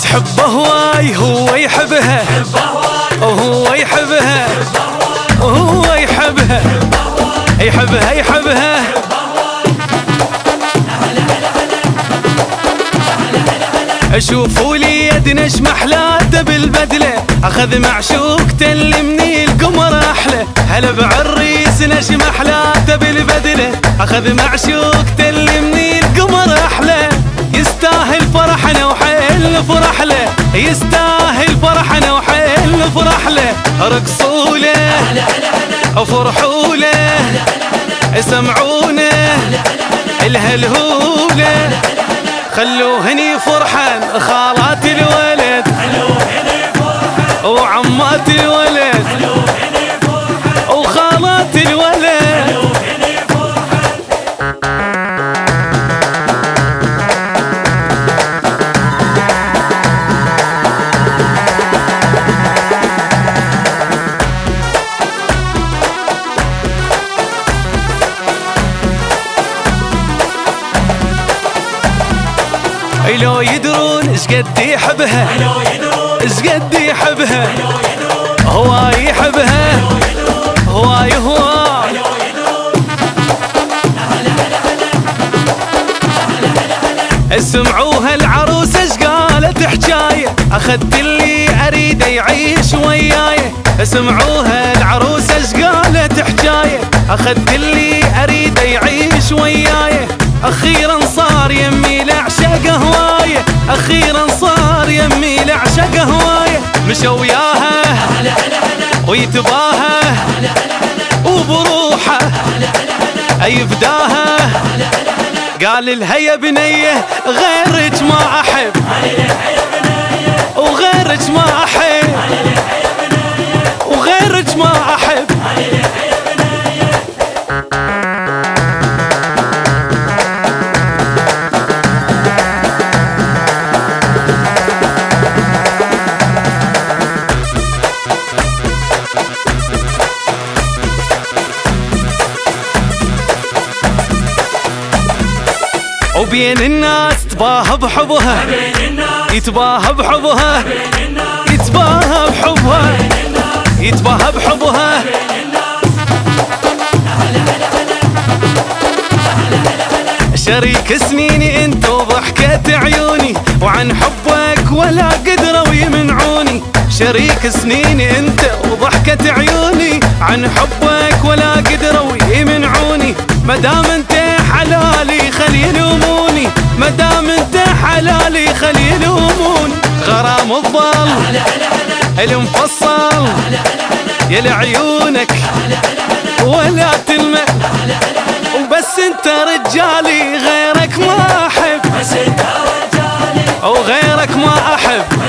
تحبه هواي هو يحبها وهو يحبها وهو يحبها يحبها يحبها. اشوفوا لي يدنا شمحلاته بالبدله، اخذ معشوقته اللي مني القمر احلى. هلا بعريسنا شمحلاته بالبدله، اخذ معشوقته اللي مني القمر احلى. يستاهل فرحنا وحل فرح له، يستاهل فرحنا وحل فرح له. رقصوا له وفرحوا له، سمعونا الهلهوا له. خلوه هني فرحان خالات الولد، خلوه هني فرحان وعمات الولد، خلوه هني فرحان وخالات الولد، خلوه هني فرحان. لو يدرون ايش قد يحبها، ايش قد يحبها. هو يحبها هو يهوى. اسمعوها العروس ايش قالت حجايه، اخذت اللي اريده يعيش وياي. اسمعوها العروس ايش قالت حجايه، اخذت اللي اريده يعيش وياي. اخيرا صار يمي لعشق هوايه، اخيرا صار يمي لعشق هوايه. مشوا وياها ويتباها وبروحه اي فداها. قال لها يا بنيه غيرك ما احب، وغيرك ما احب، وغيرك ما احب. وبين الناس تباهى بحبها، يتباهى بحبها، يتباهى بحبها، يتباهى بحبها. شريك سنيني انت وضحكة عيوني، وعن حبك ولا قدروا يمنعوني. شريك سنيني انت وضحكة عيوني، عن حبك ولا قدروا يمنعوني. مدام انت حلالي خلي يلوموني، مدام انت حلالي خلي يلوموني. غرام الظل المفصل يا لعيونك ولا تلمح، وبس انت رجالي غيرك ما احب، وغيرك ما احب.